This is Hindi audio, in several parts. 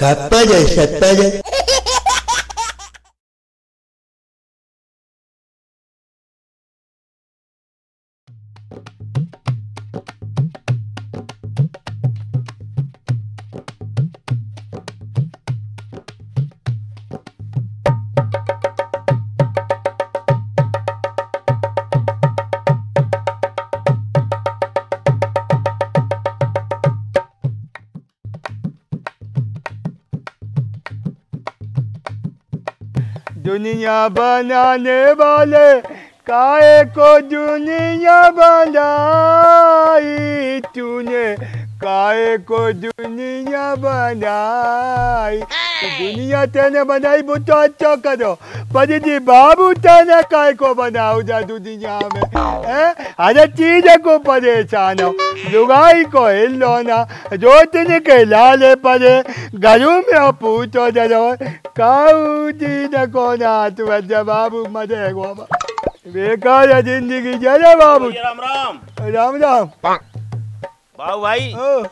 कापा जाए सत्ता जाए। दुनिया बनाने वाले काहे को दुनिया बनाई, तूने काहे को दुनिया बनाई। दुनिया तेने बनाई वो तो अच्छा करो, पर जी बाबू तेने काहे को बनाओ जा दुनिया में। हर चीज को परेशान हो, लुगाई को हिलोना जोतने के लाले पड़े, घरों में पूछो जरो काऊ चीज को ना तू अच्छा बाबू मजे गो बेकार है जिंदगी। जय बाबू राम राम राम राम। बाबू भाई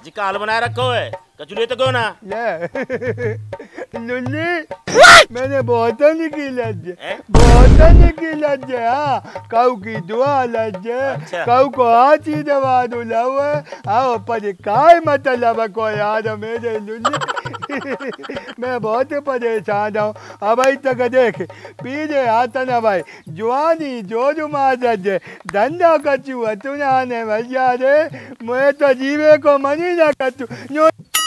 जी का हाल बनाए रखो है, कचुले तो क्यों ना लुल्ली। मैंने बोतल की लज्जे बोतल की लज्जे, हाँ काऊ की दुआ लज्जे काऊ को आची दवा दुलाव। आओ पर काय मतलब को याद मेरे लुल्ली। मैं बहुत परेशान हूँ अभी तक। देख पीजे आता ना भाई जुआनी जो जुमा सजे धंधा कचू अतुना ने भैया रे, मैं तो जीवे को मनी ना कचू जो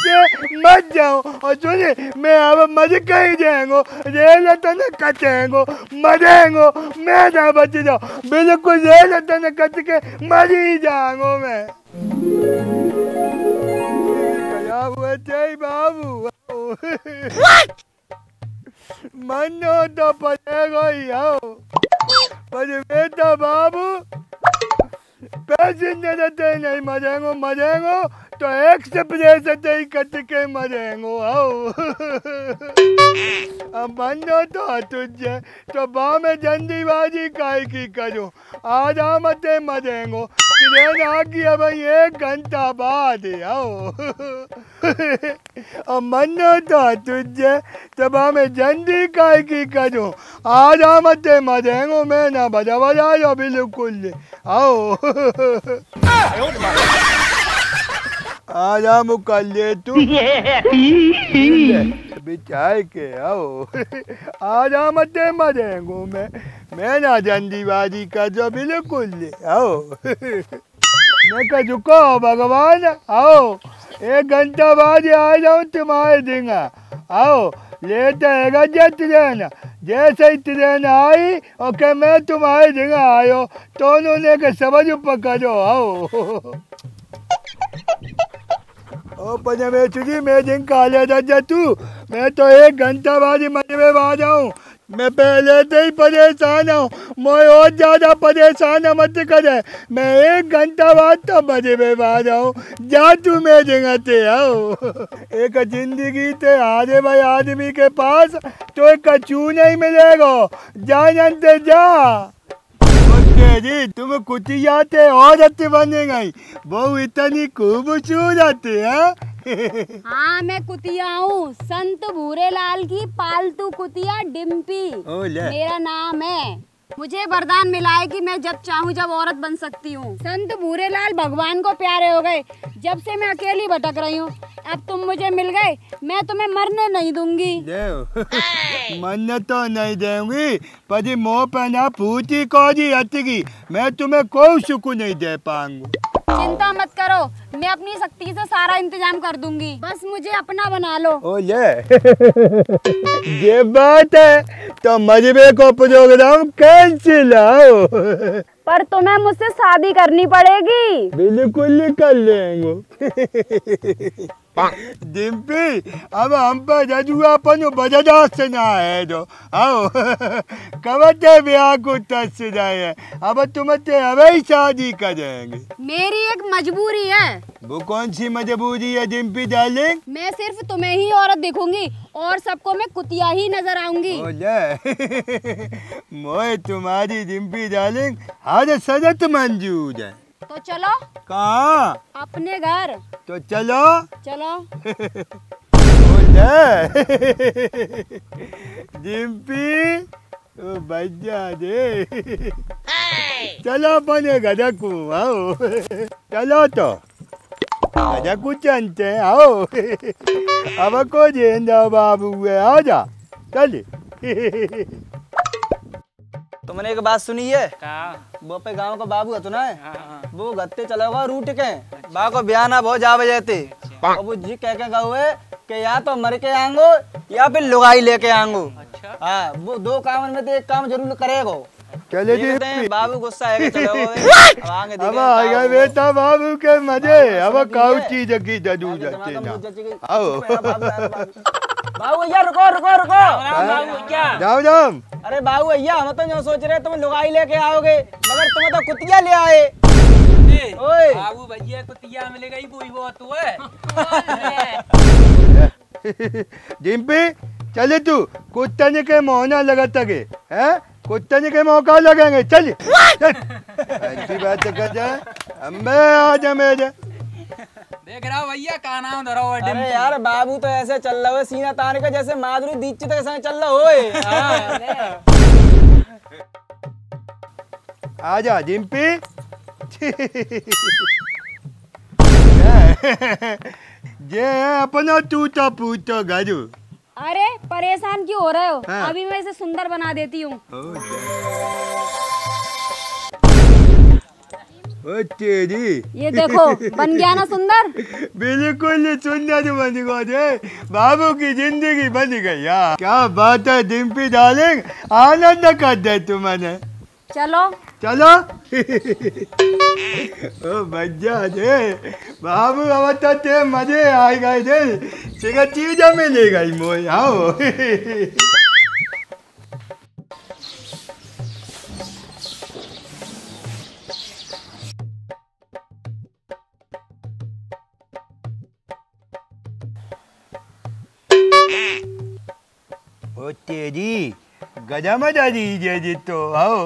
मत जाऊँ। और सुने मैं अब मज कहीं जाएंगो रेल तन कचेंगो मरेंगो, मैं ना बच जाओ बिल्कुल रेल तन कच के मर ही जाऊंगो मैं। जय बाबू मनो तो पड़ेगा ही आओ, पर बेटा बाबू पैसे देते नहीं मरेंगो, मरेंगो तो एक से पैसे ही कट के मरेंगो। आओ मनो तो तुझे तो बा में जंदीबाजी काय की करो, आराम से मरेंगो। ट्रेन आ गया भाई 1 घंटा बाद आओ। और मनो तो तुझे तब हमें जल्दी काय की करूँ, आराम से मरेंगो मैं ना बजा बजा जाओ बिल्कुल। आओ आराम कर ले तू बिचार के, आओ आराम से मरेंगो मैं ना जंदीबाजी का जो बिल्कुल। आओ मैं कह झुको भगवान, आओ 1 घंटा बाद आ जाऊँ तुम्हारे देंगा। आओ लेते है जे ट्रेन, जैसे ही ट्रेन आई ओके मैं तुम्हारे देंगा आयो, तो उन्होंने के समझ पकड़ो। आओ ओ पजा मैं तुझी मैं जिंका ले जा तू, मैं तो 1 घंटा बाद मजे में आ जाऊँ। मैं पहले से ही परेशान हूँ, मैं और ज़्यादा परेशान मत करे, मैं 1 घंटा बाद तो मजे में आ जाऊँ। जा तू मैं जगह ते आओ। एक जिंदगी ते आधे भाई आदमी के पास तो एक कचू नहीं मिलेगा, जा जानते जा। जी तुम कुतिया ते औरत बने गई, वो इतनी खूबसूरत है। हाँ मैं कुतिया हूँ, संत भूरे लाल की पालतू कुतिया डिम्पी मेरा नाम है। मुझे वरदान मिला है कि मैं जब चाहूँ जब औरत बन सकती हूँ। संत भूरे लाल भगवान को प्यारे हो गए, जब से मैं अकेली भटक रही हूँ, अब तुम मुझे मिल गए, मैं तुम्हें मरने नहीं दूंगी। मरने तो नहीं दूंगी पर मोह पहना पूछी कोजी हटगी, मैं तुम्हें कोई सुकून नहीं दे पाऊंगी। चिंता मत करो, मैं अपनी शक्ति से सारा इंतजाम कर दूंगी, बस मुझे अपना बना लो। ओ ये बात है तो मजबे को प्रोग्राम कैंसिल। आओ पर तुम्हें मुझसे शादी करनी पड़ेगी। बिल्कुल कर लेंगे। डिम्पी अब हम पर जजुआ पनो बजदास ना है जो, आओ कबते ब्याह को तस जाए, अब तुम्हें अभी शादी करेंगे। मेरी एक मजबूरी है। वो कौन सी मजबूरी है डिम्पी डार्लिंग? मैं सिर्फ तुम्हें ही औरत दिखूंगी और सबको मैं कुतिया ही नजर आऊंगी। मोए तुम्हारी डिम्पी डार्लिंग हर सजत मंजूर है। तो चलो। कहाँ? अपने घर। तो चलो चलो। जिम्पी तो बजा दे। चलो बने गधा को आओ, चलो तो गधा को चलते आओ। अब को जेंदा बाबू है आ जा चले। तुमने एक बात सुनी है वो पे गांव का बाबू है तो ना है वो गत्ते चला हुआ रूट के बा को बयान ना बहुत जा बजाते बाबू जी कह के गाँव है के या तो मर के आंगो या फिर लुगाई लेके आंगो। अच्छा हाँ वो दो काम में तो एक काम जरूर करेगो। चले जी बाबू गुस्सा है चलो अब आ गए बेटा बाबू के मजे। अब काऊ चीज की जदू जाते ना आओ बाबू भैया रुको रुको रुको जाओ जाओ। अरे बाबू भैया हम तो जो सोच रहे तुम लुगाई लेके आओगे मगर तुम तो कुतिया ले आए। ओए बाबू भैया कुतिया मिल गई बुई वो तू है जिम्पी चले तू कुत्ते के मोहना लगता के हैं कुत्ते के मौका लगेंगे चल अच्छी बात कर जाए अम्बे आज मेरे देख रहा भैया का नाम धरो। अरे यार बाबू तो ऐसे चल रहा है सीना तार का जैसे माधुरी दीक्षित के साथ चल रहा हो। आजा जिम्पी जे अपना टूटा फूटा गाजू। अरे परेशान क्यों हो रहे हो हाँ। अभी मैं इसे सुंदर बना देती हूँ। ये देखो बन गया ना सुंदर। बिल्कुल सुंदर बन गए बाबू की जिंदगी बन गई यार क्या बात है डिम्पी डार्लिंग आनंद कर दे तुमने। चलो चलो ओ मजा दे बाबू अब तो ते मजे आ गए थे सिगा चीज मिल गई मोई आओ। ओ तेरी गजा मजा दीजिए जी तो आओ।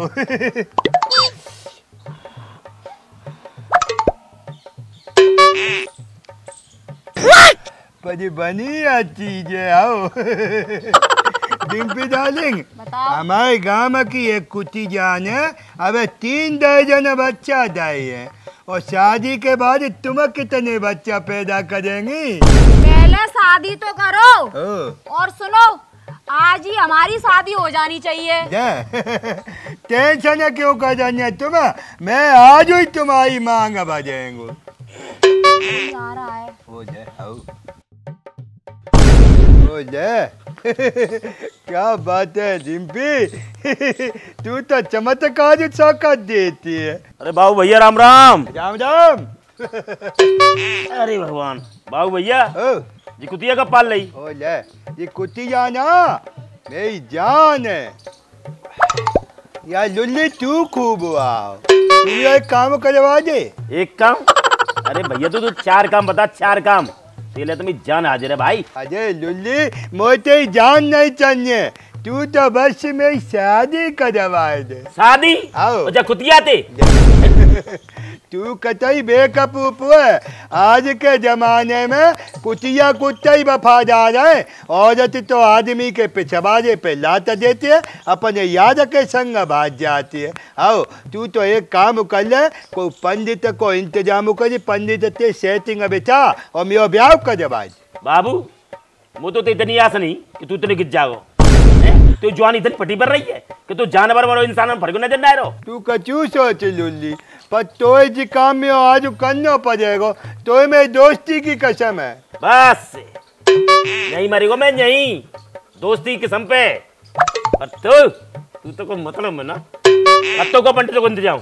बनी अच्छी जे आओ। डिम्पी डार्लिंग हमारे गांव की एक कुत्ती जान है अब 3 दर्जन बच्चा दाई है और शादी के बाद तुम कितने बच्चा पैदा करेंगी। पहले शादी तो करो और सुनो आज ही हमारी शादी हो जानी चाहिए। टेंशन क्यों कर जानी है तुम मैं आज ही तुम्हारी मांग अब आ जाएंगे। हो जाए क्या बात है जिम्पी तू तो चमत्कार चौका देती है। अरे बाबू भैया राम राम राम राम। अरे भगवान बाबू भैया जी कुतिया का पाल ली हो जाए ये कुतिया ना मेरी जान है यार लुल्ली तू खूब आओ तू एक काम करवा दे एक काम। अरे भैया तू तो 4 काम बता 4 काम तेले तुम्हें जान हाजिर है भाई। अजय लुल्ली मोटे जान नहीं चाहिए तू तो बस में शादी करवा दे। शादी आओ अच्छा कुतिया थे तू कतई बेकूफ है आज के जमाने में कुतिया कुत्ते वफादार है औरत तो आदमी के पिछवाड़े पे लात देती है अपने याद के संग भाग जाती है। आओ तू तो एक काम कर ले कोई पंडित को इंतजाम कर पंडित ते सेटिंग बिठा और मेरा ब्याह कर जवाब। बाबू वो तो इतनी आस नहीं कि तू इतने गिर जाओ तो जवान इधर पटी पर रही है कि तू जानवर वालों इंसान फर्क न देना रहो तू कचू सोच लुल्ली पर तो जी काम में आज करना पड़ेगा तो मेरी दोस्ती की कसम है। बस नहीं मरेगा मैं नहीं दोस्ती की कसम पे पर तू तो कोई मतलब है ना पत्तों को पंडितों को इंतजाम।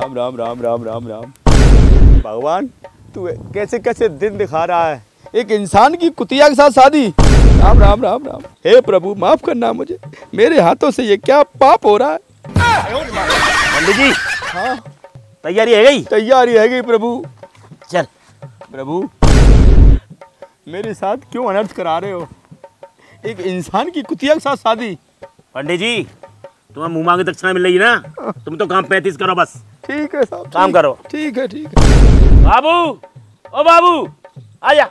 राम राम राम राम राम राम भगवान तू कैसे कैसे दिन दिखा रहा है एक इंसान की कुतिया के साथ शादी। राम राम राम राम हे प्रभु माफ करना मुझे मेरे हाथों से ये क्या पाप हो रहा है। पंडित जी हाँ तैयारी है गई तैयारी है गई प्रभु। चल प्रभु मेरे साथ क्यों अनर्थ करा रहे हो एक इंसान की कुतिया के साथ शादी। पंडित जी तुम्हें मुँह मांगे दक्षिणा मिल रही है ना, तुम तो काम 35 करो बस। ठीक है साहब, काम करो। ठीक है। बाबू, ओ बाबू, आया।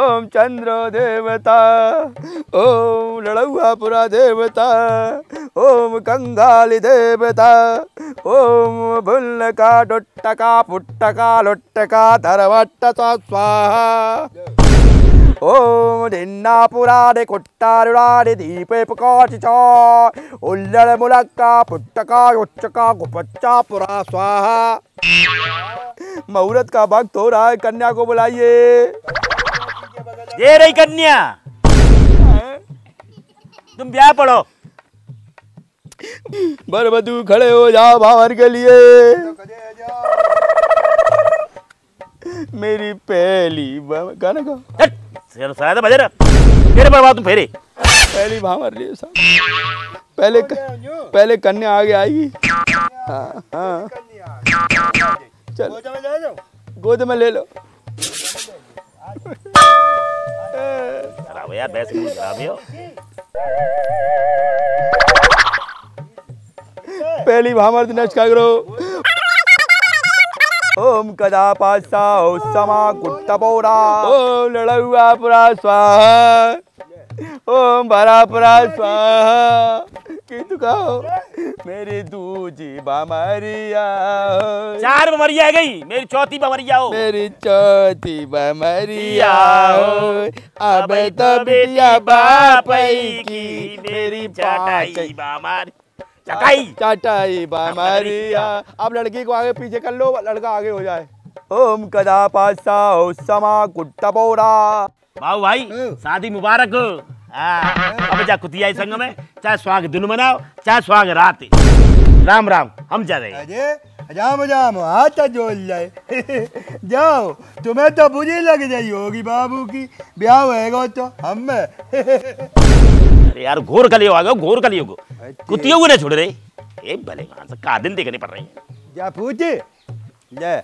ओम चंद्रो देवता, ओम लड़ुआपुरा देवता, ओम कंगाली देवता, ओम भुल्ल का डुट्टका पुट्टका लुट्टका धरवट्ट स्वाहा। ओम धिन्ना पुराने कुट्टारुराने दीपे पकाचिचा उल्लड़ मुलक्का पुट्टका उच्चका गुपच्चा पुरा स्वाहा। मुहूर्त का वक्त हो रहा है, कन्या को बुलाइए। ये रही कन्या, तुम ब्याह पढ़ो। बर बधू खड़े हो जाओ भावर के लिए। मेरी पहली गाना गा शायद बजे तेरे पर तुम फेरे पहली भावर लिए साहब। पहले कन्या आगे आएगी। हाँ। चलो गोद में ले लो। यार पहली भावर नच का करो। ओम कदा पासा ओ समा कुट्टपोरा, ओम लड़ुआ पुरा स्वाहा, ओम भरा पुरा स्वाहा। किंतु कहो मेरी दूजी बमरिया, चार बमरिया गई, मेरी चौथी बमरिया हो, अब तो बिटिया बापई की मेरी चाटाई बमरिया चाटाई बामरिया। अब लड़की को आगे पीछे कर लो, लड़का आगे हो जाए। ओम कदा पासा ओ समा कुट्टपोरा। बाबू भाई शादी मुबारक। अब जा कुतिया संग में, चाहे स्वाग दिन मनाओ चाहे स्वाग रात। राम राम, हम जा रहे। राम राम, हाथ जोड़ जाए। जाओ, तुम्हें तो बुरी लग जाई होगी बाबू की, ब्याह होएगा तो हम। यार घोर कलियो कुतियों को नहीं छोड़ रहे। ए भले कहां का दिन देखने पड़ रहे हैं। जा पूछे ले,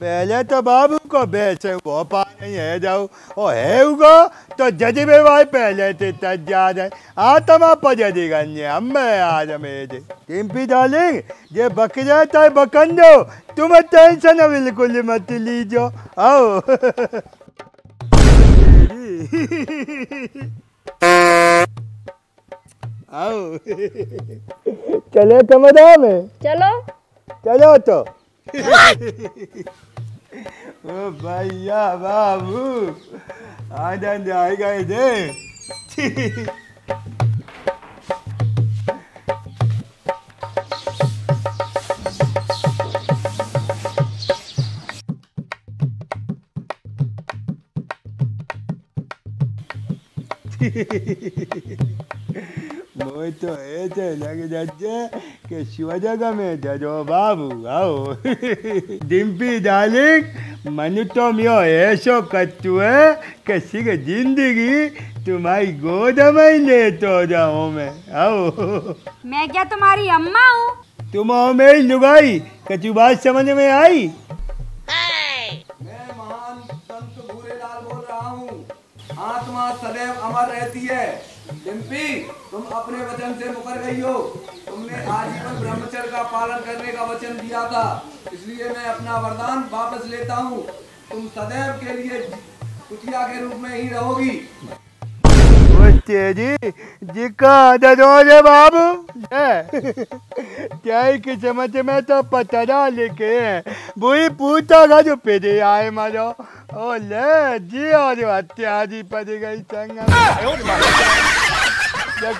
पहले तो बाबू को बेचे वो पा नहीं है। जाओ ओ है उगो तो जज्बे भाई पहले ते तजा जाए आत्मा पजदी गन्ने हम आज में जे टिम्पी डालेंगे ये बक जाए तो बकन दो। तुम टेंशन बिल्कुल मत लीजो। आओ आओ। चले कमरा में चलो तो। ओ भैया बाबू आनंद आएगा इधे। मोह तो ऐसे लग जाते कि शिवजगा में जजो बाबू। आओ डिम्पी डार्लिंग, मनु तो मियो ऐसो कच्चू है कि सिग जिंदगी तुम्हारी गोद में ले तो जाऊँ मैं। आओ, मैं क्या तुम्हारी अम्मा हूँ? तुम आओ मेरी लुगाई, कच्चू बात समझ में आई? मैं महान संत भूरेलाल बोल रहा हूँ। आत्मा सदैव अमर रहती है। डिम्पी, तुम अपने वचन से मुकर गई हो। तुमने आजीवन ब्रह्मचर्य का पालन करने का वचन दिया था, इसलिए मैं अपना वरदान वापस लेता हूँ। तुम सदैव के लिए कुतिया के रूप में ही रहोगी। जी का दे बाबू चाय की चमच में तो पतरा लेके बुरी पूछा जो पेदे आए मारो। ओ ले जी और हत्याजी पद गई संग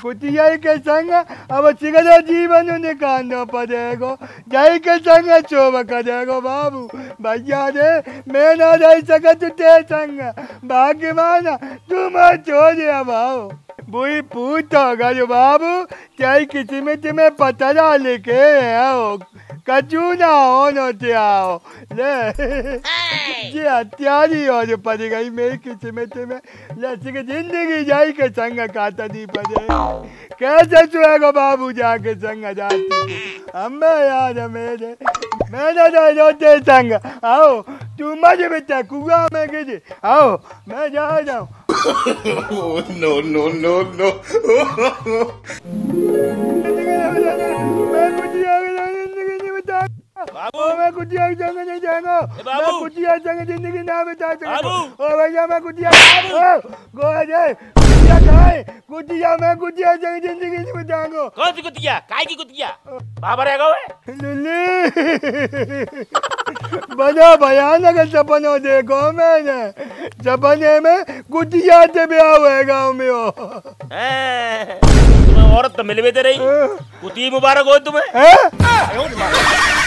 कुतिया के संग। अब सिगरा जीवन निकालो पड़ेगो जाई के संग चोब करेगो बाबू। भैया रे मैं ना रह सकत ते संग, भाग्यवान तुम छोड़ आओ। वही पूछता होगा जो बाबू चाहे किसी में तुम्हें पता ना लेके आओ कचू ना हो नोते आओ ले जी हत्यारी हो जो पड़ी गई मेरी किसी में तुम्हें लसी की जिंदगी जाई के संग काता दी पड़े कैसे चुएगा बाबू जाके संग जाती अम्बे याद मेरे मैंने तो रोते संग आओ तू मजे में चकुआ मैं किसी आओ मैं जा जाऊँ Oh no no no no! बाबू मैं कुछ यार जंगल नहीं जाऊँगा। मैं कुछ यार जंगल जिंदगी ना बिता सकूँ। ओ भैया मैं कुछ यार गोवा जाए कुतिया खाए कुतिया मैं कुछ यार जंगल जिंदगी नहीं बिताऊँगा। कौन सी कुतिया? काय की कुतिया? बाबा रहेगा वे? लुली बड़ा भयानक सपना देखो मैंने सपने में कुछ याद भी आए गाँव में हो तुम्हें औरत तो मिल भी दे रही कुतिया मुबारक हो तुम्हें